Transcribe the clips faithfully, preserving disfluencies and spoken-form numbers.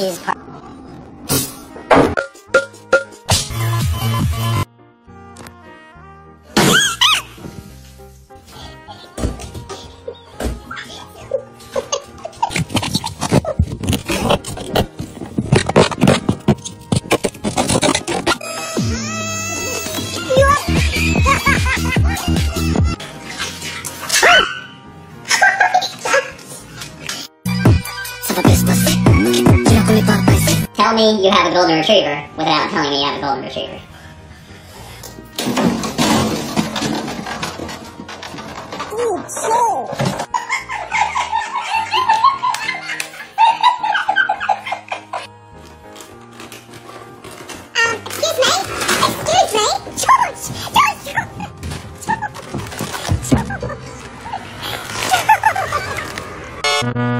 his butt. Tell me you have a golden retriever without telling me you have a golden retriever. Ooh, so. um, excuse me, excuse me, George, George, George, George.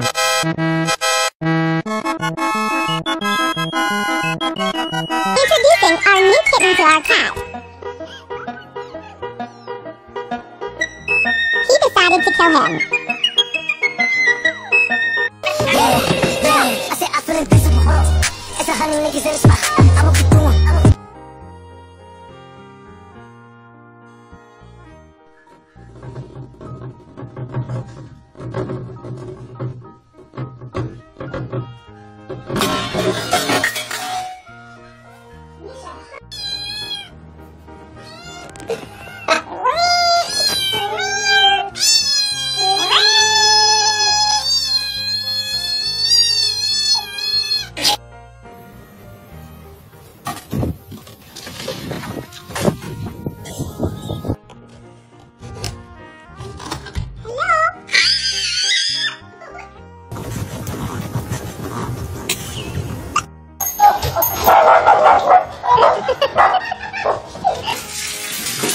Our new kitten to our cat. He decided to kill him. I said I feel invisible. It's a hundred niggas in the spot. I'ma keep doing.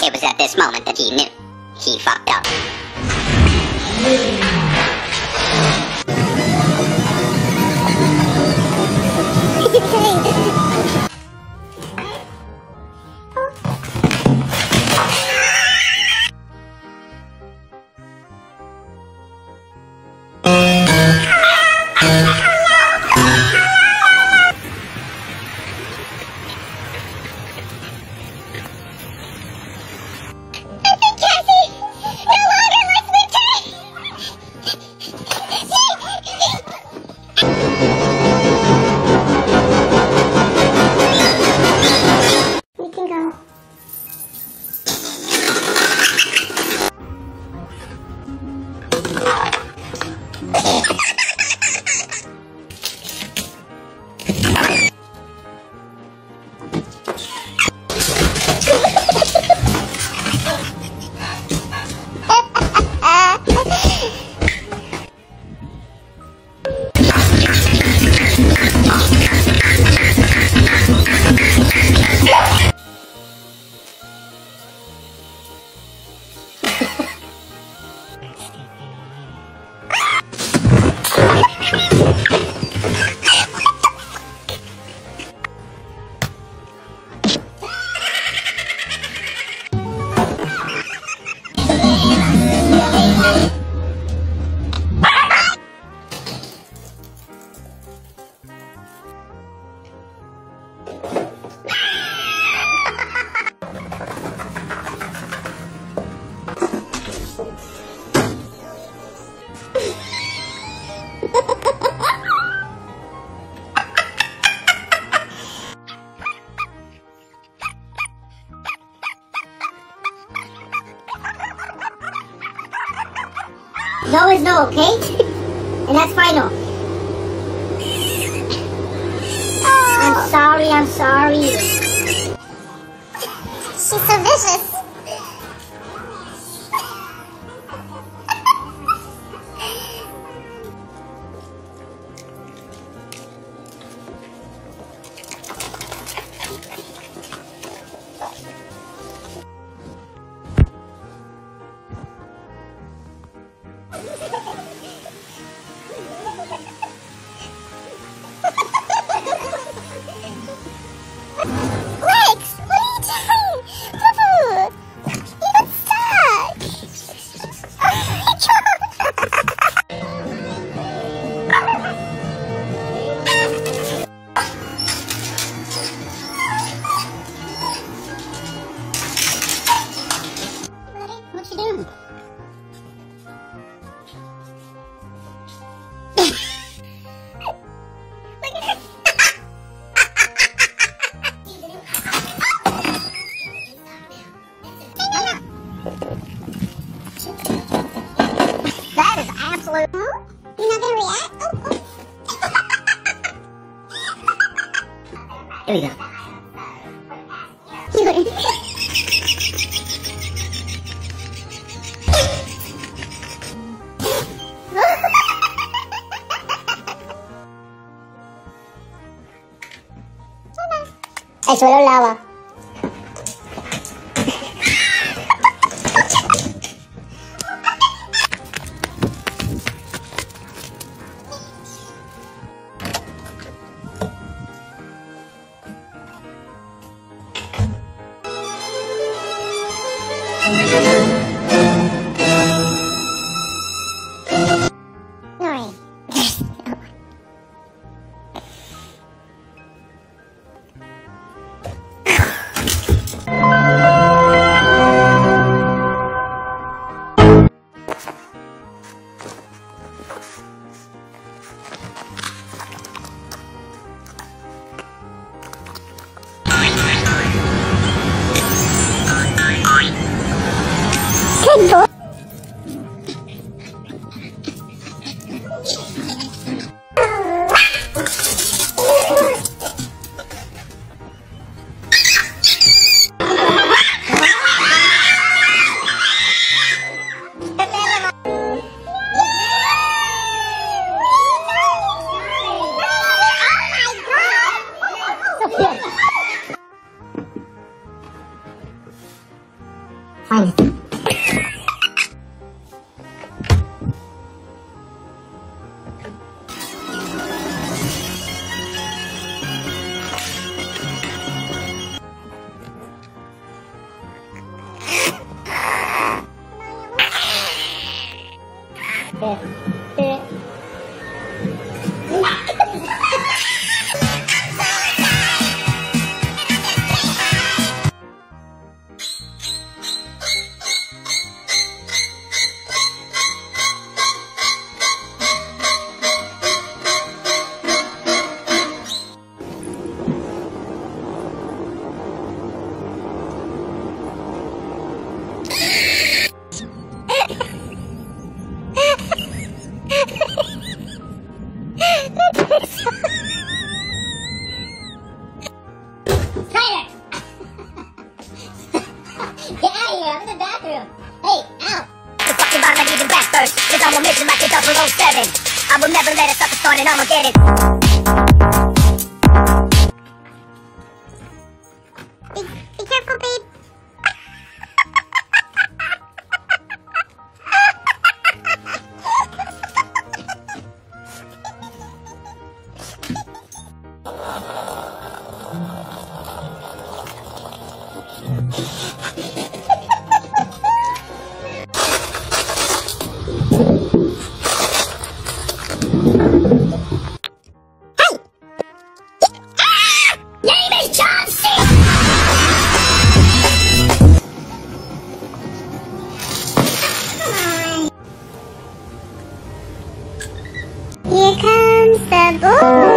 It was at this moment that he knew he fucked up. No is no, okay? And that's final. Oh. I'm sorry, I'm sorry. She's so vicious. You're not gonna react? Oh, oh. Here we go. El suelo lava. I will never let a sucker start and I'ma get it. Here comes the boy.